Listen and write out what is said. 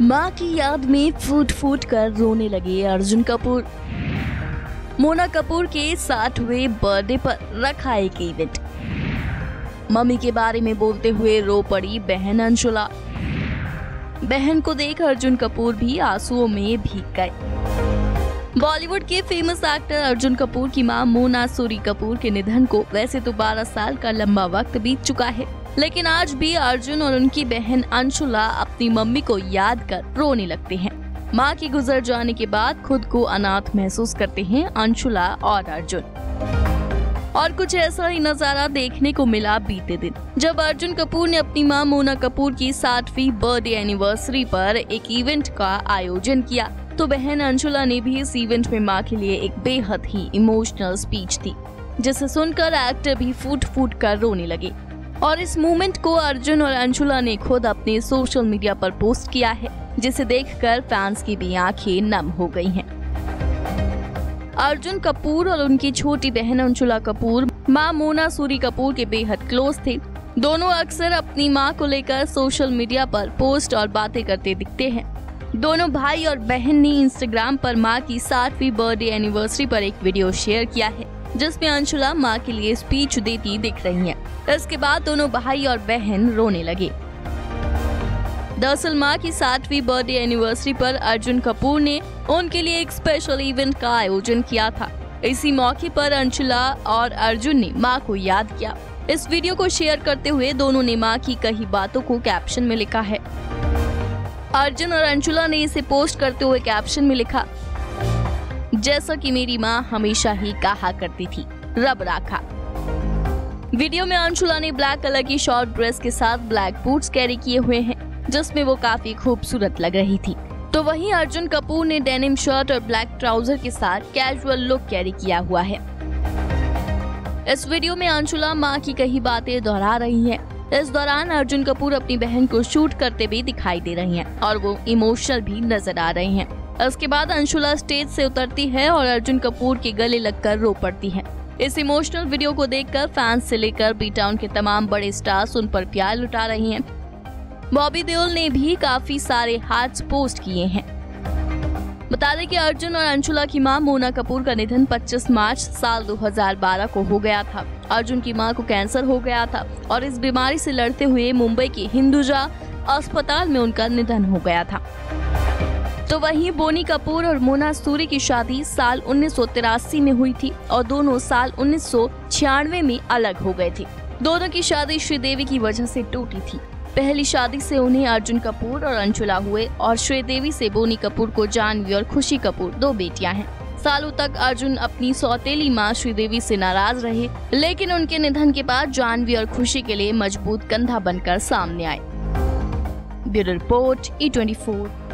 मां की याद में फूट फूट कर रोने लगे अर्जुन कपूर। मोना कपूर के 60वें बर्थडे पर रखा एक इवेंट। मम्मी के बारे में बोलते हुए रो पड़ी बहन अंशुला। बहन को देख अर्जुन कपूर भी आंसुओं में भीग गए। बॉलीवुड के फेमस एक्टर अर्जुन कपूर की मां मोना सूरी कपूर के निधन को वैसे तो 12 साल का लंबा वक्त बीत चुका है, लेकिन आज भी अर्जुन और उनकी बहन अंशुला अपनी मम्मी को याद कर रोने लगते हैं। मां के गुजर जाने के बाद खुद को अनाथ महसूस करते हैं अंशुला और अर्जुन। और कुछ ऐसा ही नजारा देखने को मिला बीते दिन, जब अर्जुन कपूर ने अपनी मां मोना कपूर की 60वीं बर्थडे एनिवर्सरी पर एक इवेंट का आयोजन किया, तो बहन अंशुला ने भी इस इवेंट में मां के लिए एक बेहद ही इमोशनल स्पीच दी, जिसे सुनकर एक्टर भी फूट फूट कर रोने लगे। और इस मूवमेंट को अर्जुन और अंशुला ने खुद अपने सोशल मीडिया पर पोस्ट किया है, जिसे देखकर फैंस की भी आंखें नम हो गई हैं। अर्जुन कपूर और उनकी छोटी बहन अंशुला कपूर मां मोना सूरी कपूर के बेहद क्लोज थे। दोनों अक्सर अपनी मां को लेकर सोशल मीडिया पर पोस्ट और बातें करते दिखते हैं। दोनों भाई और बहन ने इंस्टाग्राम पर मां की 60वीं बर्थडे एनिवर्सरी पर एक वीडियो शेयर किया है, जिसमें अंशुला मां के लिए स्पीच देती दिख रही हैं। इसके बाद दोनों भाई और बहन रोने लगे। दरअसल मां की 60वीं बर्थडे एनिवर्सरी पर अर्जुन कपूर ने उनके लिए एक स्पेशल इवेंट का आयोजन किया था। इसी मौके पर अंशुला और अर्जुन ने मां को याद किया। इस वीडियो को शेयर करते हुए दोनों ने मां की कही बातों को कैप्शन में लिखा है। अर्जुन और अंशुला ने इसे पोस्ट करते हुए कैप्शन में लिखा, जैसा कि मेरी मां हमेशा ही कहा करती थी, रब राखा। वीडियो में अंशुला ने ब्लैक कलर की शॉर्ट ड्रेस के साथ ब्लैक बूट्स कैरी किए हुए हैं, जिसमें वो काफी खूबसूरत लग रही थी। तो वहीं अर्जुन कपूर ने डेनिम शर्ट और ब्लैक ट्राउजर के साथ कैजुअल लुक कैरी किया हुआ है। इस वीडियो में अंशुला मां की कही बातें दोहरा रही है। इस दौरान अर्जुन कपूर अपनी बहन को शूट करते भी दिखाई दे रही हैं और वो इमोशनल भी नजर आ रही हैं। इसके बाद अंशुला स्टेज से उतरती है और अर्जुन कपूर के गले लगकर रो पड़ती है। इस इमोशनल वीडियो को देखकर फैंस से लेकर बी टाउन के तमाम बड़े स्टार्स उन पर प्यार लुटा रही हैं। बॉबी देओल ने भी काफी सारे हार्ट्स पोस्ट किए हैं। बता दें कि अर्जुन और अंशुला की मां मोना कपूर का निधन 25 मार्च साल 2012 को हो गया था। अर्जुन की मां को कैंसर हो गया था और इस बीमारी से लड़ते हुए मुंबई के हिंदुजा अस्पताल में उनका निधन हो गया था। तो वहीं बोनी कपूर और मोना सूरी की शादी साल 1983 में हुई थी और दोनों साल 1996 में अलग हो गए थे। दोनों की शादी श्रीदेवी की वजह से टूटी थी। पहली शादी से उन्हें अर्जुन कपूर और अंशुला हुए और श्रीदेवी से बोनी कपूर को जानवी और खुशी कपूर 2 बेटियां हैं। सालों तक अर्जुन अपनी सौतेली मां श्रीदेवी से नाराज रहे, लेकिन उनके निधन के बाद जानवी और खुशी के लिए मजबूत कंधा बनकर सामने आए। Bureau report, E24।